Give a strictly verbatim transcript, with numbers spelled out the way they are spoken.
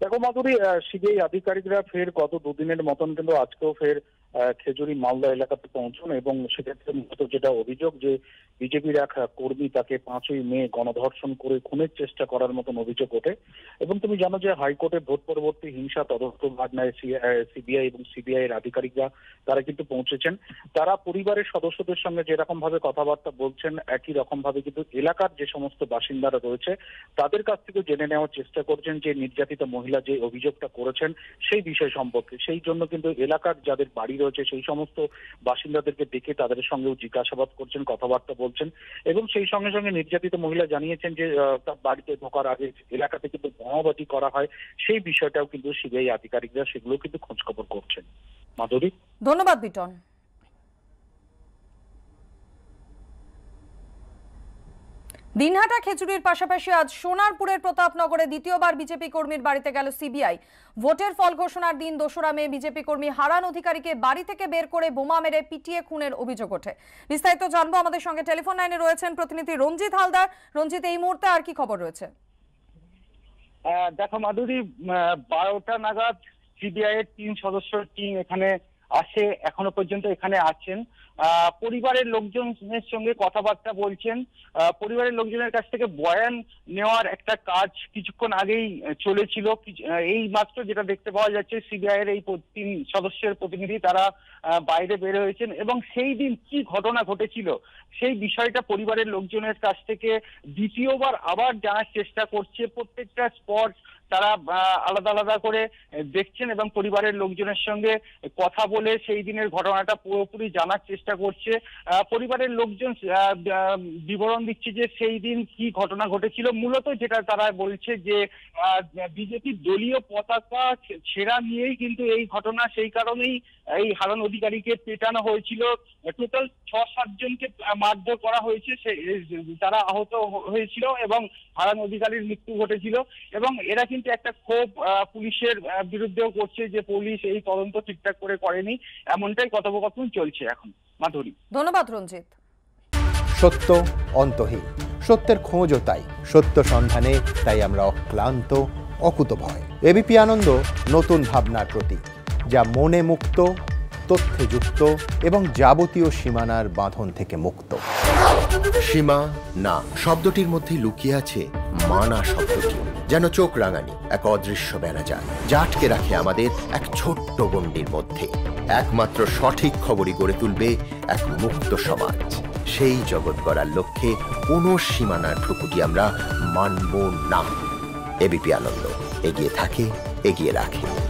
देखो माधुरी सीबीआई आधिकारिकरा फिर गत दुदिनेर मतन किन्तु आजकेও फिर खेजुरी मालदा एलाकाते पहुंचन एबं सेक्षेत्रे मूলত যেটা অভিযোগ যে বিজেপির এক কর্মী তাকে পাঁচই মে গণধর্ষণ করে খুনের চেষ্টা করার মতো অভিযোগ ওঠে এবং তুমি জানো যে হাইকোর্টে ভোট পরবর্তী হিংসা তদন্ত ঘটনায় সিবিআই এবং সিবিআই এর আধিকারিকরা তারা কিন্তু পৌঁছেছেন তারা পরিবারের সদস্যদের সঙ্গে যেরকম ভাবে কথাবার্তা বলছেন একই রকম ভাবে কিন্তু এলাকার যে সমস্ত বাসিন্দারা রয়েছে তাদের কাছ থেকে জেনে নেওয়ার চেষ্টা করছেন যে নির্যাতিত মহিলা যে অভিযোগটা করেছেন সেই বিষয় সম্পর্কে সেই জন্য কিন্তু এলাকার যাদের বাড়ি রয়েছে সেই সমস্ত বাসিন্দাদেরকে ডেকে তাদের সঙ্গেও জিজ্ঞাসাবাদ করছেন কথাবার্তা বলছেন এবং সেই সঙ্গে সঙ্গে নির্যাতিত মহিলা জানিয়েছেন যে তার বাড়িতে ঢোকার আগে এলাকা থেকে তো বোমাবাজি করা হয় সেই বিষয়টাও কিন্তু সিবিআই আধিকারিকরা সেগুলো কিন্তু খোঁজখবর করছেন। মাধুরী, ধন্যবাদ বিটন। দিনহাটা খেজুরির পাশাপাশি আজ সোনারপুরের প্রতাপনগরে দ্বিতীয়বার বিজেপি কর্মীর বাড়িতে গেল সিবিআই। ভোটের ফল ঘোষণার দিন দোসরা মে বিজেপি কর্মী হারান অধিকারীকে বাড়ি থেকে বের করে বোমা মেরে পিটিয়ে খুনের অভিযোগ ওঠে। বিস্তারিত জানবো, আমাদের সঙ্গে টেলিফোন লাইনে রয়েছেন প্রতিনিধি রঞ্জিত হালদার। রঞ্জিত, এই মুহূর্তে আর কি খবর রয়েছে? দেখো মাধুরী, বারোটা নাগাদ সিবিআই এর তিন সদস্যের টিম এখানে আসে, এখনো পর্যন্ত এখানে আছেন। পরিবারের লোকজনের সঙ্গে কথাবার্তা বলছেন, পরিবারের লোকজনের কাছ থেকে বয়ান নেওয়ার একটা কাজ কিছুক্ষণ আগেই চলেছিল। এই মাত্র যেটা দেখতে পাওয়া যাচ্ছে সিবিআই এর এই তিন সদস্যের প্রতিনিধি তারা বাইরে বের হয়েছেন এবং সেই দিন কি ঘটনা ঘটেছিল সেই বিষয়টা পরিবারের লোকজনের কাছ থেকে দ্বিতীয়বার আবার জানার চেষ্টা করছে। প্রত্যেকটা স্পট তারা আলাদা আলাদা করে দেখছেন এবং পরিবারের লোকজনের সঙ্গে কথা বলে সেই দিনের ঘটনাটা পুরোপুরি জানার চেষ্টা করছে। পরিবারের লোকজন বিবরণ দিচ্ছে যে সেই দিন কি ঘটনা ঘটেছিল। মূলত যেটা তারা বলছে যে বিজেপি দলীয় পতাকা ছেঁড়া নিয়েই কিন্তু এই ঘটনা, সেই কারণেই এই হারান অধিকারীকে পেটানো হয়েছিল। টোটাল ছ সাত জনকে মারধর করা হয়েছে, তারা আহত হয়েছিল এবং হারান অধিকারীর মৃত্যু ঘটেছিল এবং এরা কিন্তু একটা ক্ষোভ পুলিশের বিরুদ্ধেও করছে যে পুলিশ এই তদন্ত ঠিকঠাক করে করেনি, এমনটাই কথোপকথন চলছে এখন। মাধুরী, ধন্যবাদ রঞ্জিত। সত্য অন্তহীন, সত্যের খোঁজও তাই, সত্য সন্ধানে তাই আমরা অক্লান্ত অকুতভয়। এবিপি আনন্দ নতুন ভাবনার প্রতীক, যা মনে মুক্ত, তথ্যে যুক্ত এবং যাবতীয় সীমানার বাঁধন থেকে মুক্ত। সীমা না শব্দটির মধ্যে লুকিয়ে আছে মানা শব্দটি, যেন চোখ রাঙানি এক অদৃশ্য ব্যানাজাল যা আটকে রাখে আমাদের এক ছোট্ট গণ্ডির মধ্যে। একমাত্র সঠিক খবরই গড়ে তুলবে এক মুক্ত সমাজ। সেই জগৎ গড়ার লক্ষ্যে কোনো সীমানার ঠুকুটি আমরা মানব না। এবিপি আনন্দ এগিয়ে থাকে, এগিয়ে রাখে।